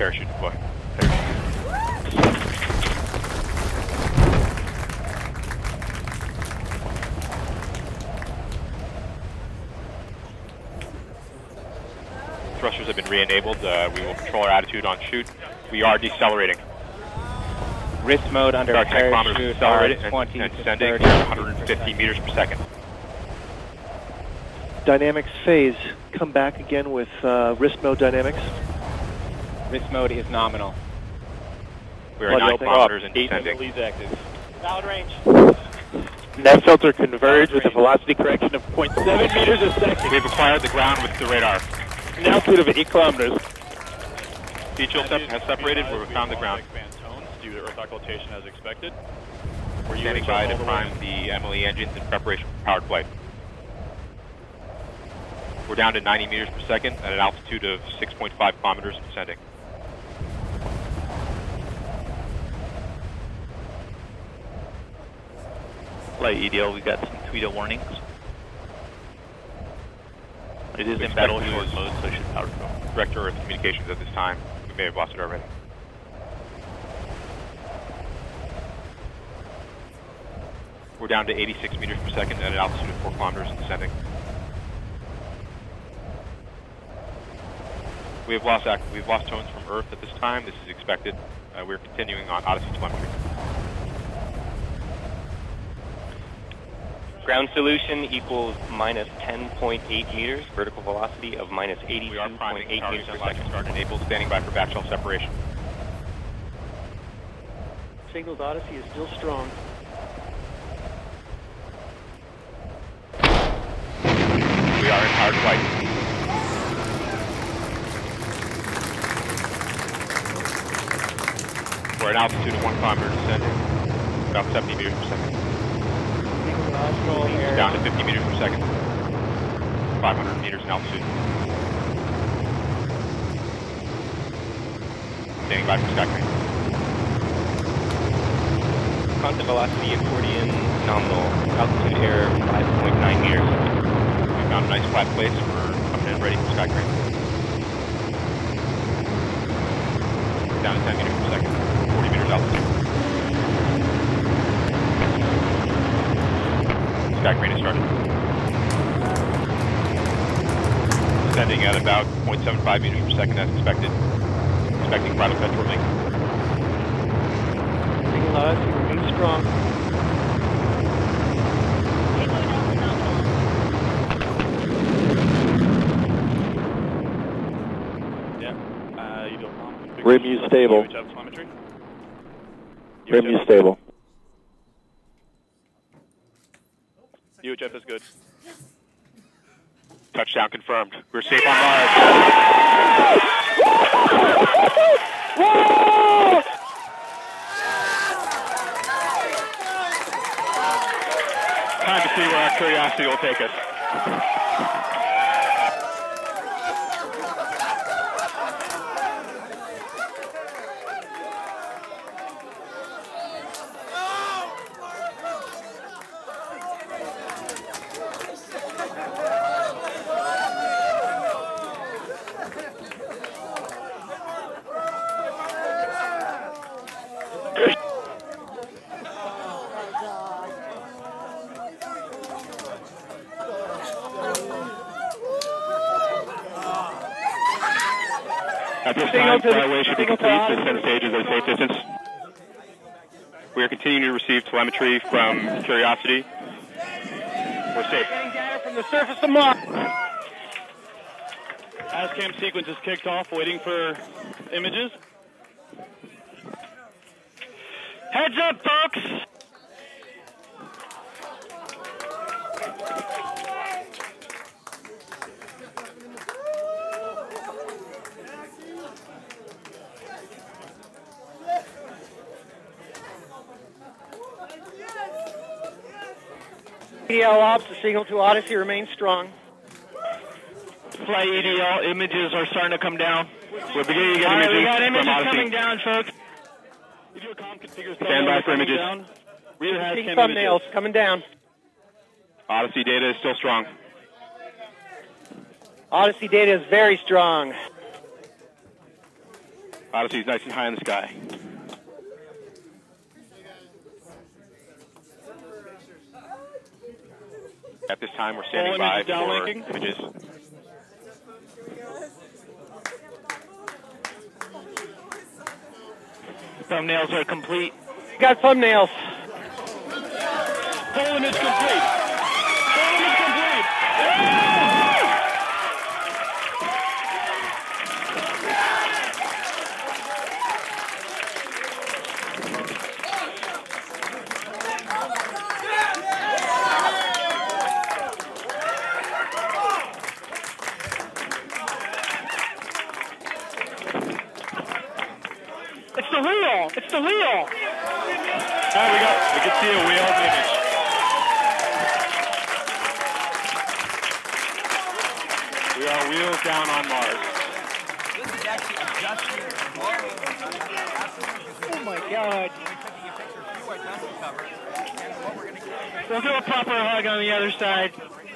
Parachute deploy. Thrusters have been re-enabled. We will control our attitude on chute. We are decelerating. Wrist mode under our parachute accelerated 20 and descending to 150 meters per second. Dynamics phase. Come back again with wrist mode dynamics. Wrist mode is nominal. We are 9 kilometers and descending. Valid range. Nav filter converge with a velocity correction of 0.7 meters a second. We've acquired the ground with the radar. Now altitude of 8 kilometers. Fuel has separated. We've found the ground. Due to earth occultation as expected. We're standing by to prime the MLE engines in preparation for powered flight. We're down to 90 meters per second at an altitude of 6.5 kilometers descending. Light EDL, we've got some Tweedo warnings. It is in battle short mode, so it should power through. Direct Earth communications at this time. We may have lost it already. We're down to 86 meters per second at an altitude of 4 kilometers descending. We have lost tones from Earth at this time. This is expected. We're continuing on Odyssey telemetry. Ground solution equals minus 10.8 meters. Vertical velocity of minus 82.8 meters per second. Start enabled. Standing by for back shell separation. Signaled Odyssey is still strong. We are in hard flight. We're at altitude of 1 kilometer descending, about 70 meters per second. Down to 50 meters per second, 500 meters in altitude. Standing by for sky crane. Constant velocity accordion nominal, altitude error 5.9 meters. We found a nice flat place. We're coming in ready for sky crane. Down to 10 meters per second. Sky crane is started. Descending at about 0.75 meters per second as expected. Expecting final petrol link. Signal Odyssey remains strong. Yeah. RIMU stable. RIMU stable. UHF is good. Touchdown confirmed. We're safe on Mars. Time to see where our Curiosity will take us. At this time, flyway should be complete to send stages at a safe distance. We are continuing to receive telemetry from Curiosity. We're safe. From the surface of Mars. ASCAM sequence is kicked off, waiting for images. Heads up, folks! EDL ops, the signal to Odyssey remains strong. Flight EDL, images are starting to come down. We're beginning to get images. We got images from coming down, folks. Stand by for images. Rear thumbnails coming down. Odyssey data is still strong. Odyssey data is very strong. Odyssey's nice and high in the sky. At this time, we're standing by for images. Thumbnails are complete. Got thumbnails. Full image complete. Full image complete. It's the wheel. It's the wheel. There we go. We can see a wheel image. We are wheels down on Mars. This is actually adjusting the wheel. Oh my God. We'll do a proper hug on the other side.